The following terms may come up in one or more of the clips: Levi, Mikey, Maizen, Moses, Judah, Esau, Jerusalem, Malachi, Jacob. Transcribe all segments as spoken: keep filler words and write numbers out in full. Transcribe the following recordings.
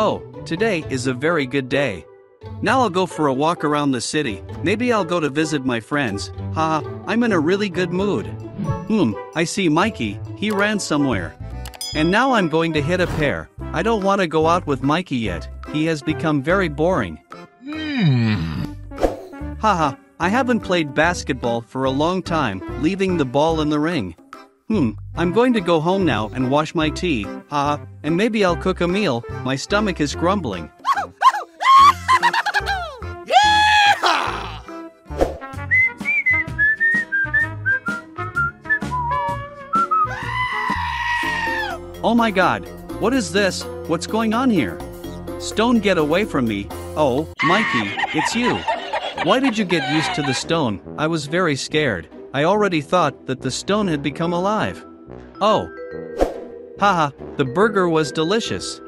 Oh, today is a very good day. Now I'll go for a walk around the city. Maybe I'll go to visit my friends. Ha, I'm in a really good mood. Hmm, I see Mikey, he ran somewhere. And now I'm going to hit a pear. I don't want to go out with Mikey yet, he has become very boring. Hmm. Haha, I haven't played basketball for a long time, leaving the ball in the ring. Hmm, I'm going to go home now and wash my tea, haha, and maybe I'll cook a meal, my stomach is grumbling. Oh my god, what is this? What's going on here? Stone, get away from me. Oh, Mikey, it's you. Why did you get used to the stone? I was very scared. I already thought that the stone had become alive. Oh. Haha, the burger was delicious.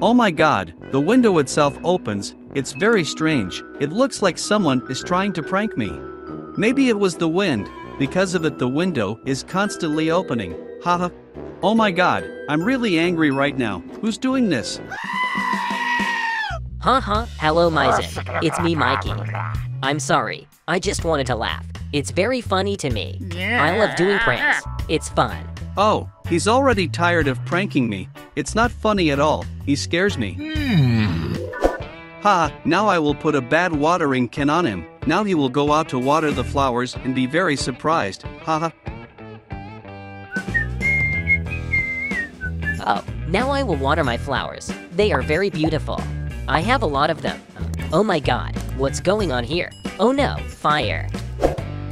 Oh my god, the window itself opens. It's very strange. It looks like someone is trying to prank me. Maybe it was the wind. Because of it, the window is constantly opening. Haha. Oh my god, I'm really angry right now. Who's doing this? Haha, huh. Hello Maizen. It's me, Mikey. I'm sorry, I just wanted to laugh. It's very funny to me. Yeah. I love doing pranks, it's fun. Oh, he's already tired of pranking me. It's not funny at all, he scares me. Hmm. Ha, now I will put a bad watering can on him. Now he will go out to water the flowers and be very surprised, haha. Oh, now I will water my flowers. They are very beautiful. I have a lot of them. Oh my god, what's going on here? Oh no, fire.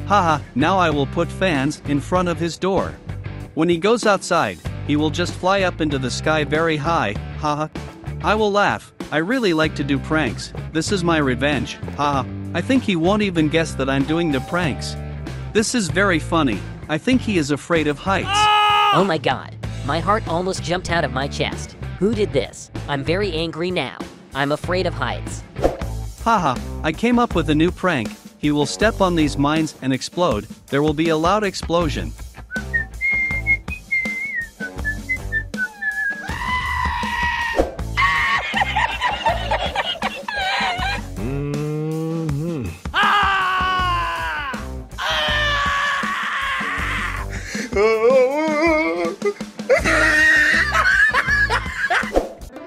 Haha, now I will put fans in front of his door. When he goes outside, he will just fly up into the sky very high, haha. I will laugh. I really like to do pranks. This is my revenge, haha. I think he won't even guess that I'm doing the pranks. This is very funny. I think he is afraid of heights. Oh my god. My heart almost jumped out of my chest. Who did this? I'm very angry now. I'm afraid of heights. Haha, I came up with a new prank. He will step on these mines and explode. There will be a loud explosion.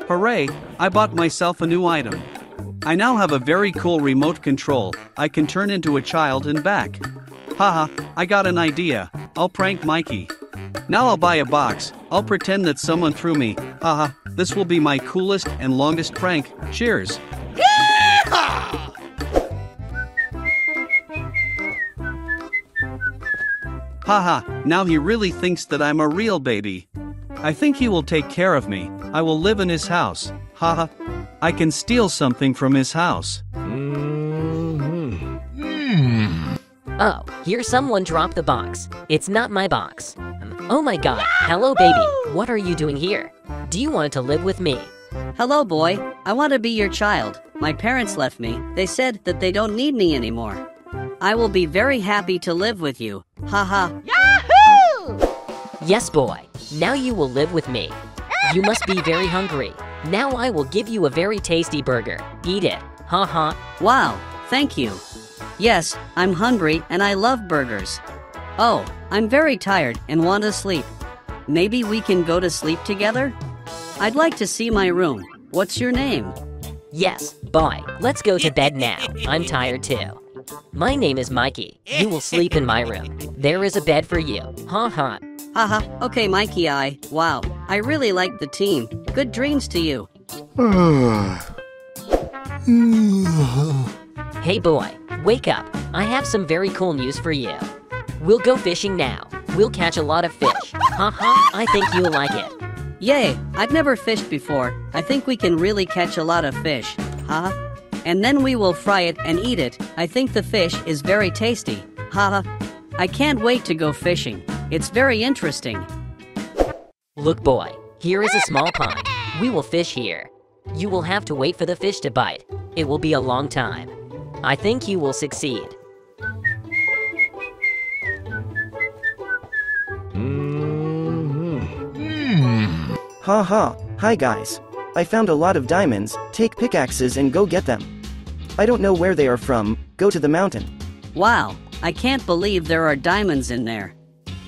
Hooray, I bought myself a new item. I now have a very cool remote control. I can turn into a child and back. Haha, I got an idea. I'll prank Mikey. Now I'll buy a box. I'll pretend that someone threw me. Haha, this will be my coolest and longest prank. Cheers. Haha, now he really thinks that I'm a real baby. I think he will take care of me. I will live in his house. Haha. I can steal something from his house. Mm-hmm. Oh, here someone dropped the box. It's not my box. Oh my god. Hello baby. What are you doing here? Do you want to live with me? Hello boy. I want to be your child. My parents left me. They said that they don't need me anymore. I will be very happy to live with you. Haha. Yahoo! Yes boy. Now you will live with me. You must be very hungry. Now I will give you a very tasty burger. Eat it. Ha ha. Wow, thank you. Yes, I'm hungry and I love burgers. Oh, I'm very tired and want to sleep. Maybe we can go to sleep together? I'd like to see my room. What's your name? Yes, boy. Let's go to bed now. I'm tired too. My name is Mikey. You will sleep in my room. There is a bed for you. Ha ha. Haha, uh-huh. Okay Mikey, I, wow, I really like the team. Good dreams to you. Hey boy, wake up. I have some very cool news for you. We'll go fishing now. We'll catch a lot of fish. Haha, uh-huh. I think you'll like it. Yay, I've never fished before. I think we can really catch a lot of fish. Haha. Uh-huh. And then we will fry it and eat it. I think the fish is very tasty. Haha. Uh-huh. I can't wait to go fishing. It's very interesting. Look boy, here is a small pond. We will fish here. You will have to wait for the fish to bite. It will be a long time. I think you will succeed. Ha ha, hi guys. I found a lot of diamonds, take pickaxes and go get them. I don't know where they are from, go to the mountain. Wow, I can't believe there are diamonds in there.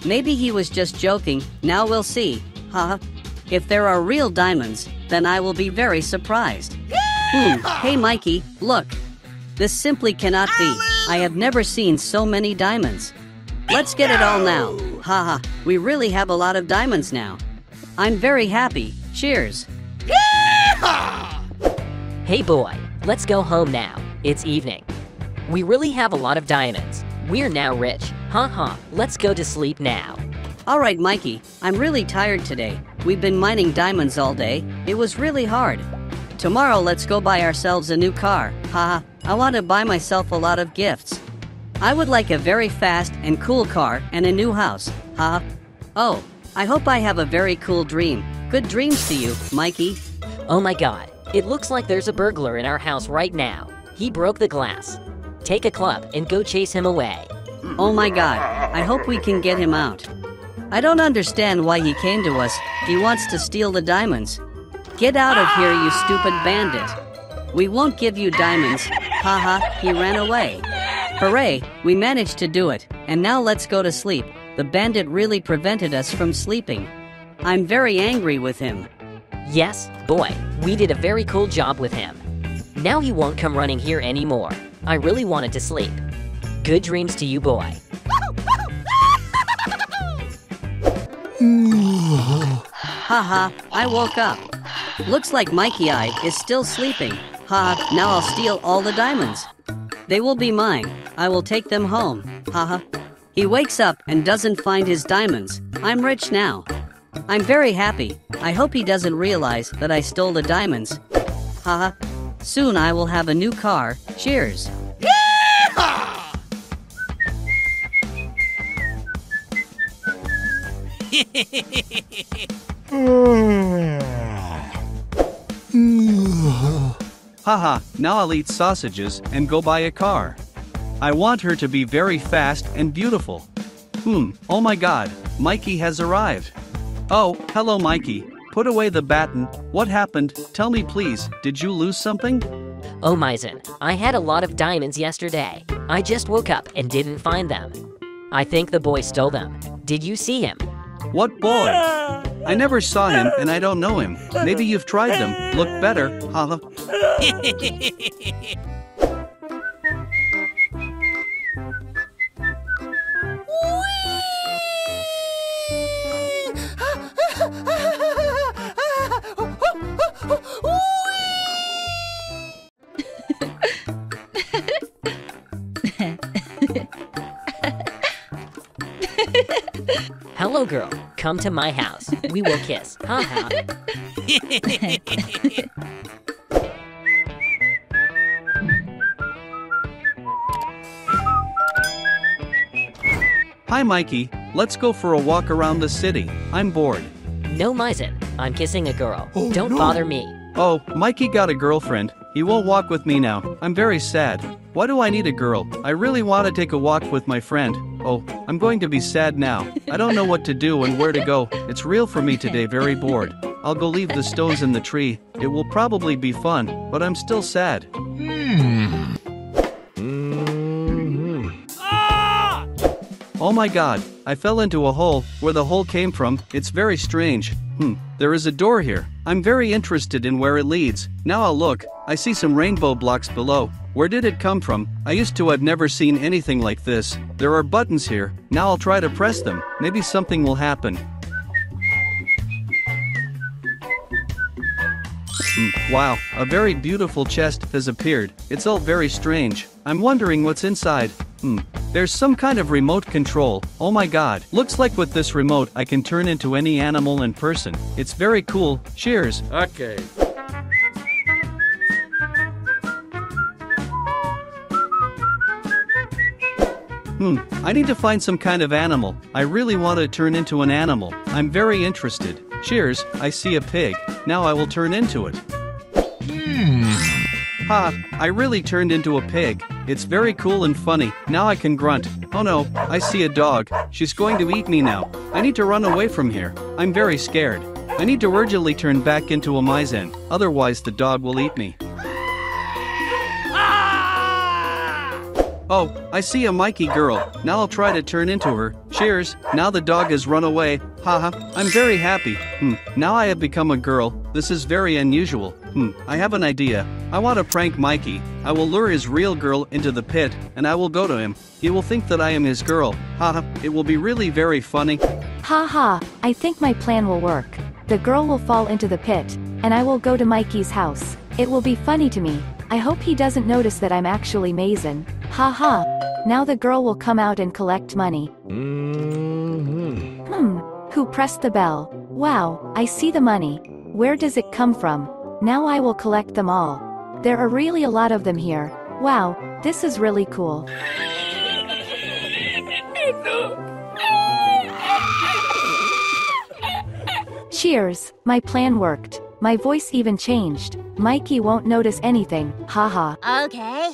Maybe he was just joking, now we'll see, haha. If there are real diamonds, then I will be very surprised. Hmm, hey Mikey, look. This simply cannot be, I have never seen so many diamonds. Let's get it all now, haha, we really have a lot of diamonds now. I'm very happy, cheers. Hey boy, let's go home now, it's evening. We really have a lot of diamonds, we're now rich, haha, let's go to sleep now. Alright Mikey, I'm really tired today, we've been mining diamonds all day, it was really hard. Tomorrow let's go buy ourselves a new car, haha, I want to buy myself a lot of gifts. I would like a very fast and cool car and a new house, haha. Oh, I hope I have a very cool dream, good dreams to you, Mikey. Oh my god, it looks like there's a burglar in our house right now. He broke the glass. Take a club and go chase him away. Oh my god, I hope we can get him out. I don't understand why he came to us, he wants to steal the diamonds. Get out of here you stupid bandit. We won't give you diamonds, haha, he ran away. Hooray, we managed to do it, and now let's go to sleep. The bandit really prevented us from sleeping. I'm very angry with him. Yes, boy, we did a very cool job with him. Now he won't come running here anymore. I really wanted to sleep. Good dreams to you, boy. Haha, I woke up. Looks like Mikey Eye is still sleeping. Haha, now I'll steal all the diamonds. They will be mine. I will take them home. Haha. He wakes up and doesn't find his diamonds. I'm rich now. I'm very happy. I hope he doesn't realize that I stole the diamonds. Haha. Soon I will have a new car. Cheers. Yeehaw! Haha, now I'll eat sausages and go buy a car. I want her to be very fast and beautiful. Hmm, oh my god, Mikey has arrived. Oh, hello Mikey, put away the baton, what happened, tell me please, did you lose something? Oh Maizen, I had a lot of diamonds yesterday, I just woke up and didn't find them. I think the boy stole them, did you see him? What boy? I never saw him and I don't know him, maybe you've tried them, look better, haha. Hello girl, come to my house, we will kiss, haha. Hi Mikey, let's go for a walk around the city, I'm bored. No Maizen, I'm kissing a girl, oh, don't no. bother me. Oh, Mikey got a girlfriend, he won't walk with me now, I'm very sad. Why do I need a girl? I really want to take a walk with my friend. Oh, I'm going to be sad now. I don't know what to do and where to go. It's real for me today, very bored. I'll go leave the stones in the tree. It will probably be fun, but I'm still sad. Mm-hmm. Ah! Oh my god, I fell into a hole. Where the hole came from, it's very strange. Hmm, there is a door here. I'm very interested in where it leads. Now I'll look. I see some rainbow blocks below. Where did it come from? I used to have never seen anything like this. There are buttons here. Now I'll try to press them. Maybe something will happen. Mm, wow, a very beautiful chest has appeared. It's all very strange. I'm wondering what's inside. Hmm. There's some kind of remote control. Oh my god. Looks like with this remote I can turn into any animal and person. It's very cool. Cheers. Okay. Hmm, I need to find some kind of animal. I really want to turn into an animal. I'm very interested. Cheers, I see a pig. Now I will turn into it. Hmm. Ha, I really turned into a pig. It's very cool and funny. Now I can grunt. Oh no, I see a dog. She's going to eat me now. I need to run away from here. I'm very scared. I need to urgently turn back into a Maizen, otherwise the dog will eat me. Oh, I see a Mikey girl, now I'll try to turn into her. Cheers, now the dog has run away, haha, I'm very happy, hmm, now I have become a girl, this is very unusual, hmm, I have an idea, I want to prank Mikey, I will lure his real girl into the pit, and I will go to him, he will think that I am his girl, haha, it will be really very funny. Haha, I think my plan will work, the girl will fall into the pit, and I will go to Mikey's house, it will be funny to me, I hope he doesn't notice that I'm actually Maizen. Haha. Now the girl will come out and collect money. Mm-hmm. Hmm. Who pressed the bell? Wow, I see the money. Where does it come from? Now I will collect them all. There are really a lot of them here. Wow, this is really cool. Cheers, my plan worked. My voice even changed. Mikey won't notice anything, haha. Okay.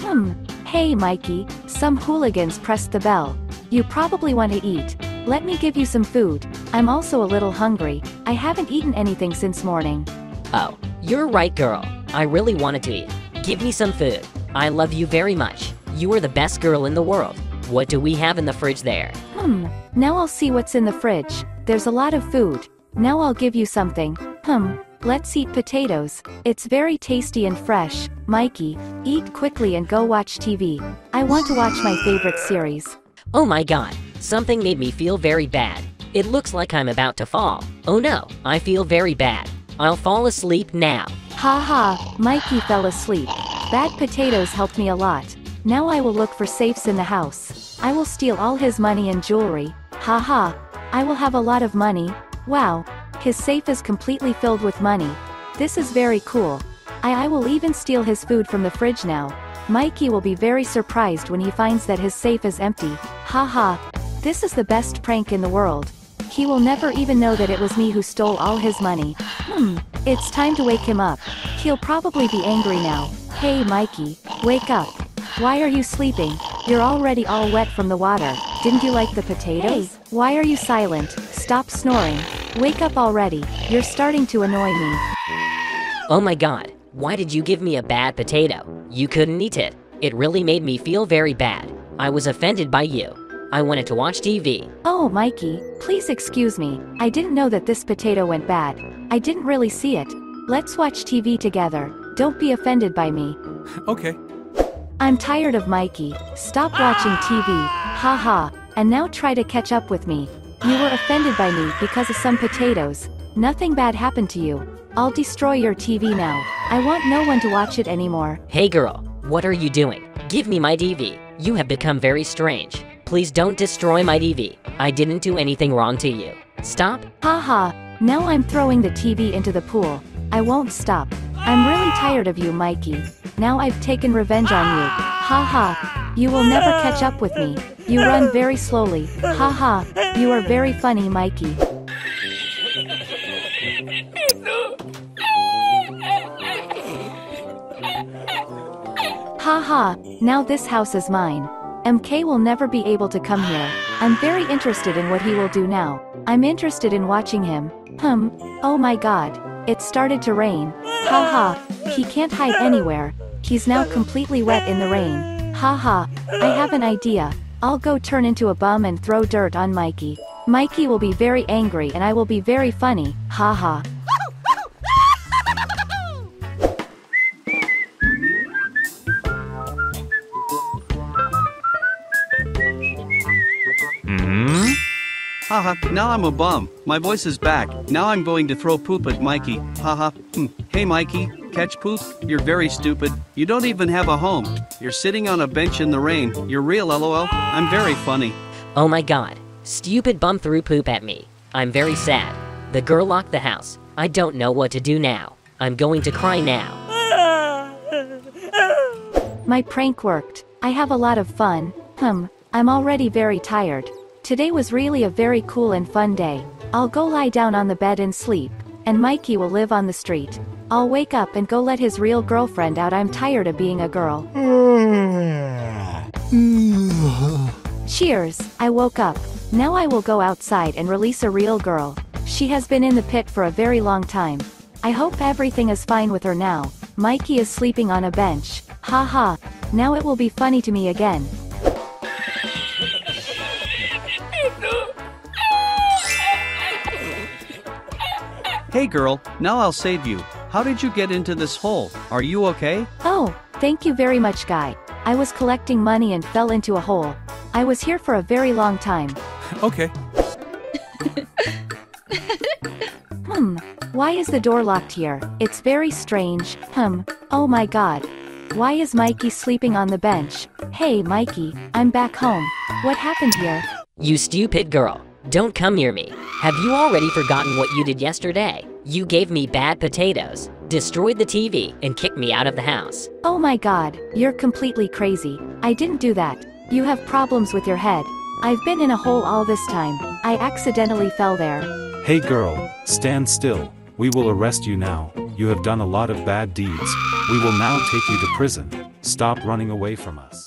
Hmm, hey Mikey, some hooligans pressed the bell. You probably want to eat. Let me give you some food. I'm also a little hungry. I haven't eaten anything since morning. Oh, you're right girl. I really wanted to eat. Give me some food. I love you very much. You are the best girl in the world. What do we have in the fridge there? Hmm, now I'll see what's in the fridge. There's a lot of food. Now I'll give you something. Hmm, let's eat potatoes. It's very tasty and fresh. Mikey, eat quickly and go watch T V. I want to watch my favorite series. Oh my god, something made me feel very bad. It looks like I'm about to fall. Oh no, I feel very bad. I'll fall asleep now. Haha, Mikey fell asleep. Bad potatoes helped me a lot. Now I will look for safes in the house. I will steal all his money and jewelry. Haha, I will have a lot of money. Wow, his safe is completely filled with money. This is very cool. I, I will even steal his food from the fridge now. Mikey will be very surprised when he finds that his safe is empty. Haha, this is the best prank in the world. He will never even know that it was me who stole all his money. Hmm, it's time to wake him up. He'll probably be angry now. Hey Mikey, wake up. Why are you sleeping? You're already all wet from the water. Didn't you like the potatoes? Hey. Why are you silent? Stop snoring. Wake up already. You're starting to annoy me. Oh my god. Why did you give me a bad potato? You couldn't eat it. It really made me feel very bad. I was offended by you. I wanted to watch T V. Oh Mikey, please excuse me. I didn't know that this potato went bad. I didn't really see it. Let's watch T V together. Don't be offended by me. Okay. I'm tired of Mikey. Stop watching T V. Haha. And now try to catch up with me. You were offended by me because of some potatoes. Nothing bad happened to you. I'll destroy your T V now. I want no one to watch it anymore. Hey girl, what are you doing? Give me my T V. You have become very strange. Please don't destroy my T V. I didn't do anything wrong to you. Stop. Haha. Now I'm throwing the T V into the pool. I won't stop. I'm really tired of you, Mikey. Now I've taken revenge on you. Haha. You will never catch up with me. You run very slowly. Haha. You are very funny, Mikey. Haha. Now this house is mine. M K will never be able to come here. I'm very interested in what he will do now. I'm interested in watching him. Hmm. Oh my god. It started to rain. Haha. He can't hide anywhere. He's now completely wet in the rain. Haha. I have an idea. I'll go turn into a bum and throw dirt on Mikey. Mikey will be very angry and I will be very funny. Haha. Haha, now I'm a bum. My voice is back. Now I'm going to throw poop at Mikey. Haha, hmm. Hey Mikey, catch poop? You're very stupid. You don't even have a home. You're sitting on a bench in the rain. You're real lol. I'm very funny. Oh my god. Stupid bum threw poop at me. I'm very sad. The girl locked the house. I don't know what to do now. I'm going to cry now. My prank worked. I have a lot of fun. Hmm. I'm already very tired. Today was really a very cool and fun day. I'll go lie down on the bed and sleep, and Mikey will live on the street. I'll wake up and go let his real girlfriend out. I'm tired of being a girl. Cheers, I woke up. Now I will go outside and release a real girl. She has been in the pit for a very long time. I hope everything is fine with her now. Mikey is sleeping on a bench. Ha ha. Now it will be funny to me again. Hey girl, now I'll save you. How did you get into this hole? Are you okay? Oh, thank you very much, guy. I was collecting money and fell into a hole. I was here for a very long time. Okay. Hmm. Why is the door locked here? It's very strange. Hmm. Oh my god. Why is Mikey sleeping on the bench? Hey Mikey, I'm back home. What happened here? You stupid girl. Don't come near me. Have you already forgotten what you did yesterday? You gave me bad potatoes, destroyed the T V, and kicked me out of the house. Oh my god, you're completely crazy. I didn't do that. You have problems with your head. I've been in a hole all this time. I accidentally fell there. Hey girl, stand still. We will arrest you now. You have done a lot of bad deeds. We will now take you to prison. Stop running away from us.